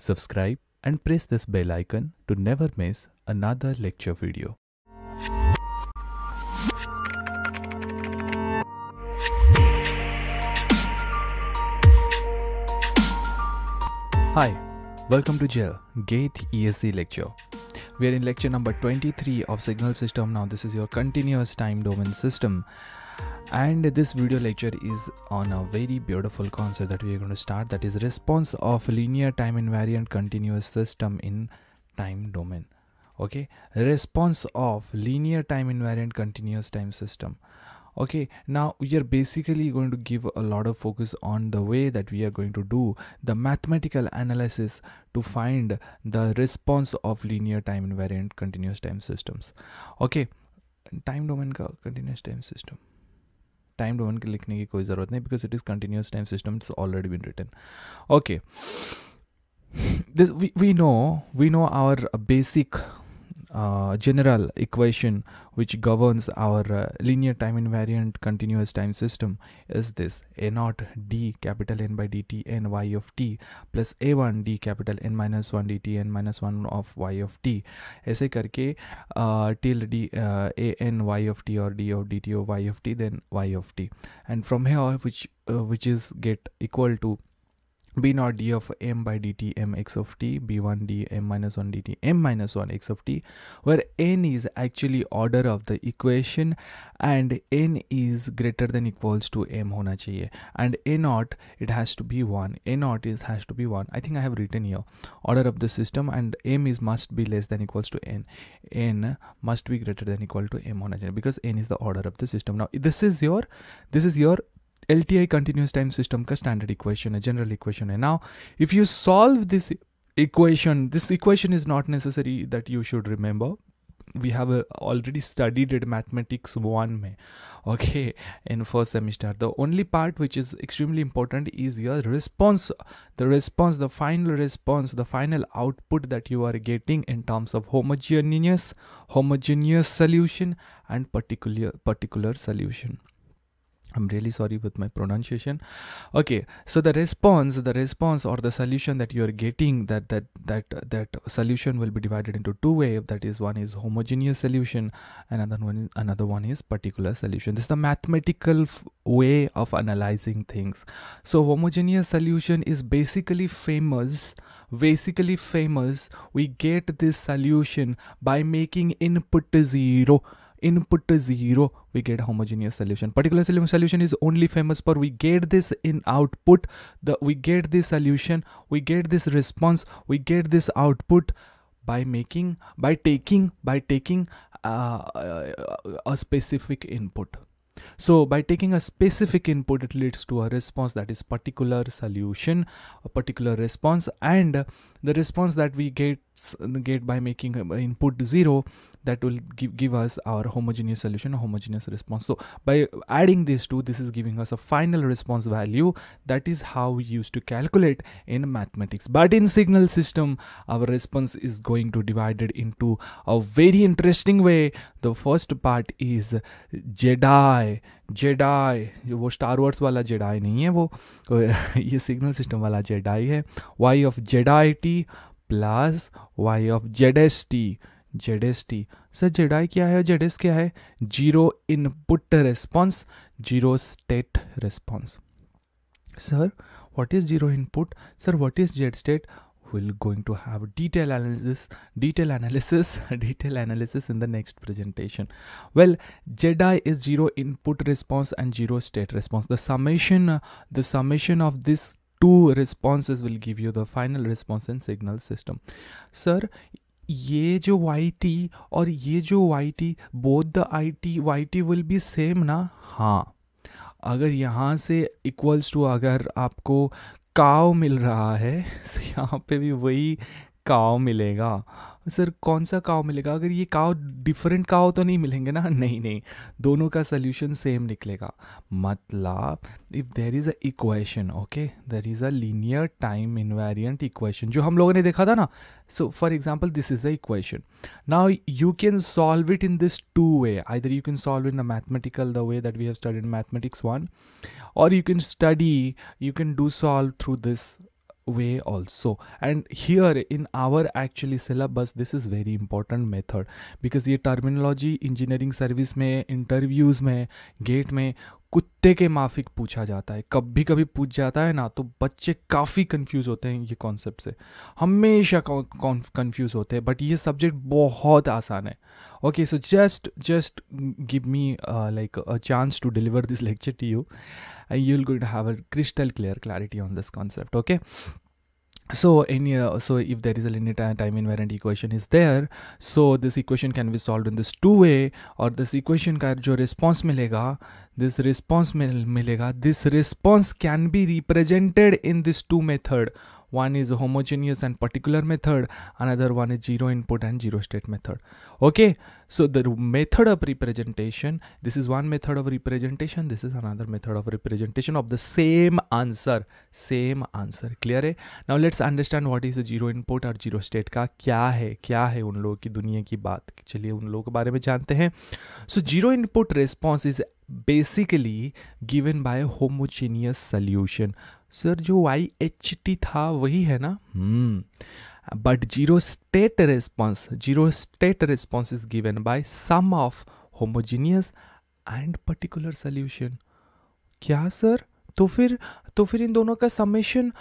Subscribe and press this bell icon to never miss another lecture video. Hi, welcome to GEL GATE ESE lecture. We are in lecture number 23 of signal system. Now this is your continuous time domain system, and this video lecture is on a very beautiful concept that we are going to start, that is response of linear time invariant continuous system in time domain. Okay, response of linear time invariant continuous time system. Okay, now we are basically going to give a lot of focus on the way that we are going to do the mathematical analysis to find the response of linear time invariant continuous time systems. Okay, time domain ka continuous time system. Time domain ke likhne ki koi zarurat nahi because it is continuous time system. It's already been written. Okay, this we know our basic general equation which governs our linear time invariant continuous time system is this: a naught d capital N by dt n y of t plus a1 d capital N minus 1 dt n minus 1 of y of t, ऐसे करके till d a n y of t or d of dt of y of t, then y of t, and from here which is get equal to b naught d of m by dt m x of t, b1 d m minus 1 dt m minus 1 x of t, where n is actually order of the equation and n is greater than equals to m hona chahiye, and a naught it has to be 1. A naught is has to be 1. I think I have written here order of the system, and m is must be less than equals to n. n must be greater than equal to m hona chahiye because n is the order of the system. Now this is your LTI continuous time system का standard equation है, general equation है. Now if you solve this equation is not necessary that you should remember. We have already studied it mathematics 1 में, okay, in first semester. The only part which is extremely important is your response, the final response, the final output that you are getting in terms of homogeneous solution and particular solution. I'm really sorry with my pronunciation. Okay, so the response or the solution that you are getting, that solution will be divided into two ways. That is, one is homogeneous solution, another one is particular solution. This is the mathematical way of analyzing things. So homogeneous solution is basically famous. We get this solution by making input 0, we get homogeneous solution. Particular solution is only famous for we get this in output, we get this solution, we get this response, we get this output by taking a specific input. So by taking a specific input, it leads to a response, that is particular solution, a particular response, and the response that we get by making input 0, that will give us our homogeneous solution, homogeneous response. So by adding these two, this is giving us a final response value. That is how we used to calculate in mathematics. But in signal system, our response is going to divided into a very interesting way. The first part is Jedi, वो Star Wars वाला Jedi नहीं है, वो ये signal system वाला Jedi है. Y of Jedi t plus y of Jedes t. ZST. Sir जेडाई क्या है, जेडेस क्या है? Zero input response, zero state response. Sir what is zero input, sir what is Z state? We're going to have detail analysis in the next presentation. Well, Jedi is zero input response and zero state response. The summation of this two responses will give you the final response in signal system. Sir, ये जो yt और ये जो yt, both the yt will be same ना? हाँ, अगर यहाँ से equals to अगर आपको काव मिल रहा है, यहाँ पे भी वही काव मिलेगा. सर कौन सा काव मिलेगा? अगर ये काव डिफरेंट काव तो नहीं मिलेंगे ना? नहीं, दोनों का सोल्यूशन सेम निकलेगा. मतलब if there is a equation, okay, there is a linear time invariant equation जो हम लोगों ने देखा था ना. So for example this is the equation. Now you can solve it in this two way. Either you can solve in the mathematical, the way that we have studied mathematics 1, और you can do solve through this way also. And here in our actually syllabus, this is very important method, because ये terminology engineering service में, interviews में, gate में कुत्ते के माफिक पूछा जाता है, कभी कभी पूछ जाता है ना, तो बच्चे काफ़ी कंफ्यूज होते हैं ये कॉन्सेप्ट से, हमेशा कंफ्यूज होते हैं, बट ये सब्जेक्ट बहुत आसान है. Okay, so just give me like a chance to deliver this lecture to you and you will going to have a crystal clear clarity on this concept. Okay, so if there is a linear time invariant equation is there, so this equation can be solved in this two way, or this equation का जो response मिलेगा, this response मिलेगा, this response can be represented in this two method. One is homogeneous and particular method, another one is zero input and zero state method. Okay, so the method of representation, this is one method of representation, this is another method of representation of the same answer, same answer. Clear hai? Now let's understand what is the zero input or zero state का क्या है उन लोगों की दुनिया की बात. चलिए उन लोगों के बारे में जानते हैं. So zero input response is basically given by a homogeneous solution. Sir जो YHT था वही है ना, but zero state response is given by sum of homogeneous and particular solution. क्या सर, तो फिर इन दोनों का समेशन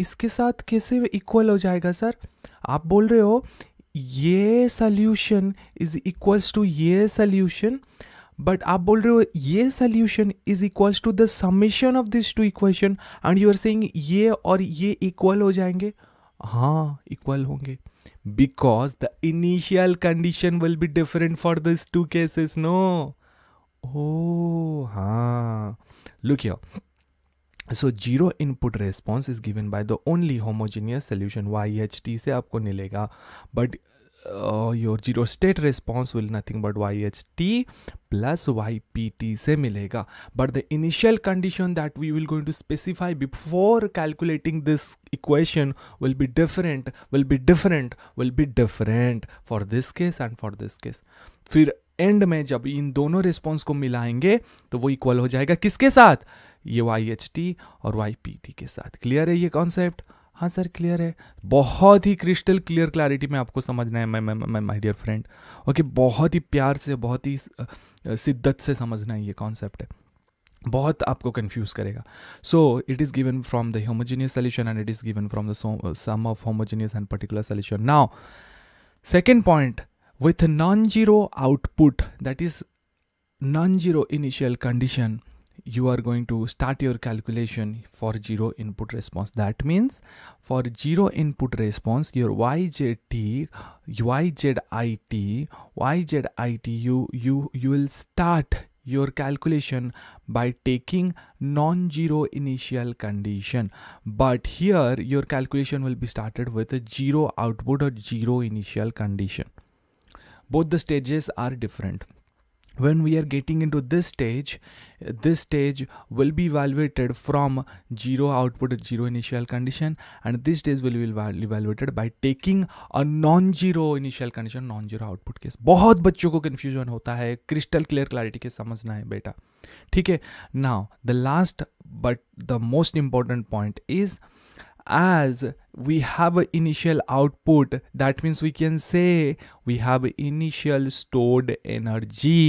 इसके साथ कैसे इक्वल हो जाएगा? सर आप बोल रहे हो ये सोल्यूशन इज इक्वल्स टू ये सोल्यूशन, बट आप बोल रहे हो ये solution is equals to the summation of this two equation, and you are saying ये और ये इक्वल हो जाएंगे. हाँ इक्वल होंगे, because the initial condition will be different for this two cases. No, ओ हाँ, look here. So zero input response is given by the only homogeneous solution YHT से आपको मिलेगा, but your zero state response will nothing but YHT plus YPT से मिलेगा. But the initial condition that we will going to specify before calculating this equation will be different for this case and for this case. फिर end में जब इन दोनों response को मिलाएंगे तो वो इक्वल हो जाएगा किसके साथ? ये YHT और YPT के साथ. क्लियर है ये कॉन्सेप्ट? हाँ सर क्लियर है, बहुत ही क्रिस्टल क्लियर क्लैरिटी में आपको समझना है माय डियर फ्रेंड. ओके, बहुत ही प्यार से, बहुत ही शिद्दत से समझना है ये कॉन्सेप्ट है, बहुत आपको कंफ्यूज करेगा. So it is given from the homogeneous solution and it is given from the sum of homogeneous and particular solution. Now second point, with non zero output, that is non zero initial condition, you are going to start your calculation for zero input response. That means for zero input response, your YZIT, you will start your calculation by taking non-zero initial condition. But here your calculation will be started with a zero output or zero initial condition. Both the stages are different. When we are getting into this stage will be evaluated from zero output to zero initial condition, and this stage will be evaluated by taking a non-zero initial condition, non-zero output case. बहुत बच्चों को confusion होता है, crystal clear clarity के समझना है बेटा, ठीक है. Now the last but the most important point is, as we have an initial output, that means we can say we have initial stored energy.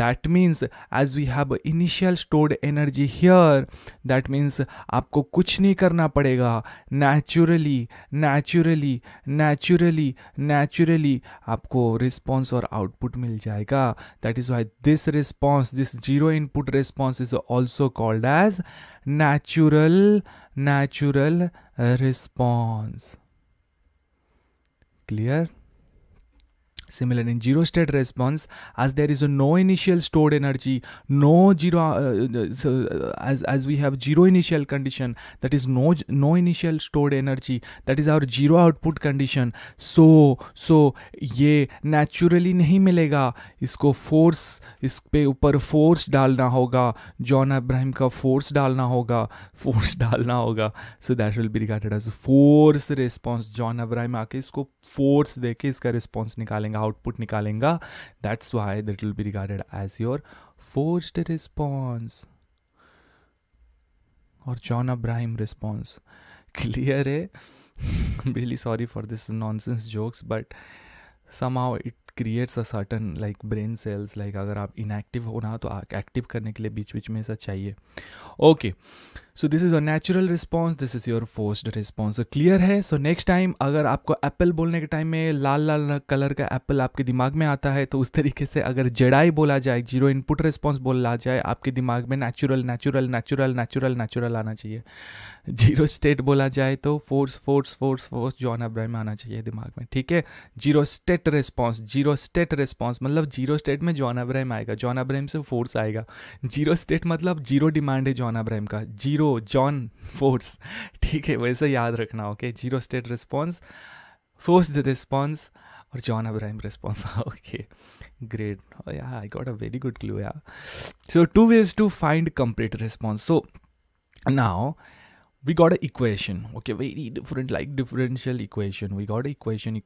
That means as we have initial stored energy here, that means आपको कुछ नहीं करना पड़ेगा, naturally आपको response और output मिल जाएगा. That is why this response, this zero input response is also called as natural response. Clear? Similar in zero state response, as there is a no initial stored energy, no zero as we have zero initial condition, that is no initial stored energy, that is our zero output condition. So ये naturally नहीं मिलेगा, इसको force, इस पे ऊपर force डालना होगा, John Abraham का force डालना होगा. So that will be regarded as force response. John Abraham आके इसको force देके इसका response निकालेंगे, आउटपुट निकालेगा. That's why that will be regarded as your forced response और जॉन अब्राहम रिस्पॉन्स. clear है. I'm really sorry for this nonsense jokes, but somehow it creates a certain like brain cells, like अगर आप inactive हो ना तो active करने के लिए बीच बीच में ऐसा चाहिए. Okay, so this is your natural response, this is your forced response. So clear है. So next time अगर आपको apple बोलने के time में लाल लाल कलर का apple आपके दिमाग में आता है तो उस तरीके से अगर जड़ाई बोला जाए, zero input response बोला जाए, आपके दिमाग में natural आना चाहिए. Zero state बोला जाए तो force John Abraham आना चाहिए दिमाग में. ठीक है, zero state response मतलब zero state में John Abraham आएगा, John Abraham से force आएगा. Zero state मतलब zero demand है John Abraham का, zero John force. ठीक है, वैसे याद रखना. Okay, zero state response, forced response और John Abraham response. Okay, great. Oh yeah, I got a very good clue. Yeah. So two ways to find complete response. So now we got an equation, okay, very different, like differential equation. We got equation.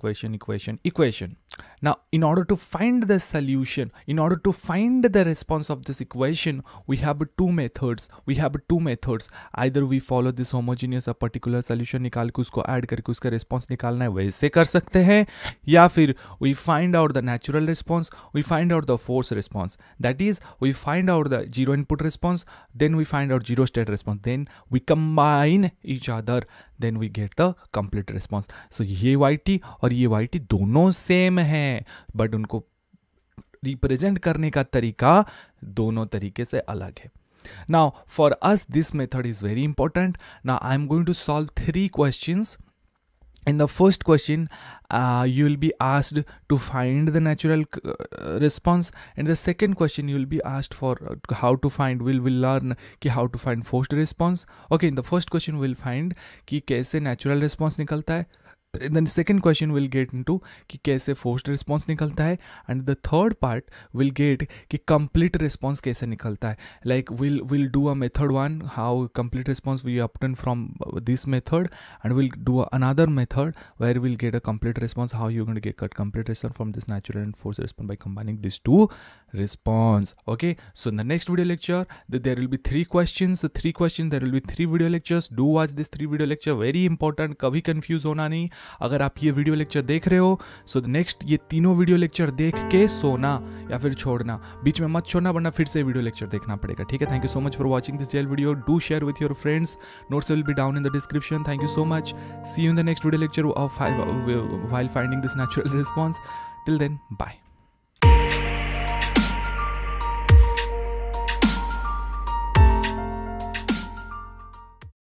Now, in order to find the solution, in order to find the response of this equation, we have two methods. Either we follow this homogeneous, a particular solution निकाल के उसको add करके उसका response निकालना है, वैसे कर सकते हैं, या फिर we find out the natural response, we find out the forced response. That is, we find out the zero input response, then we find out zero state response, then we combine each other, then we get the complete response. So ये YT और ये YT दोनों same हैं, but उनको represent करने का तरीका दोनों तरीके से अलग है. Now for us this method is very important. Now I am going to solve three questions. In the first question, you will be asked to find the natural response, and the second question you will be asked for how to find. We'll learn कि how to find forced response. Okay, in the first question we'll find कि कैसे natural response निकलता है. In the second question we'll get into कि कैसे forced response निकलता है, and the third part will get कि complete response कैसे निकलता है. Like we'll do a method one, how complete response we obtain from this method, and we'll do another method where we'll get a complete response, how you're going to get complete response from this natural and forced response by combining these two response. Okay, so in the next video lecture there will be three questions. There will be three video lectures. Do watch this three video lecture, very important, कभी confuse होना नहीं अगर आप ये video lecture देख रहे हो. So next ये तीनों वीडियो लेक्चर देख के सोना या फिर छोड़ना, बीच में मत छोड़ना वरना फिर से वीडियो लेक्चर देखना पड़ेगा. ठीक है, thank you so much for watching this jail video. Do share with your friends. Notes will be down in the description. Thank you so much. See you in the next video lecture of while finding this natural response. Till then, bye.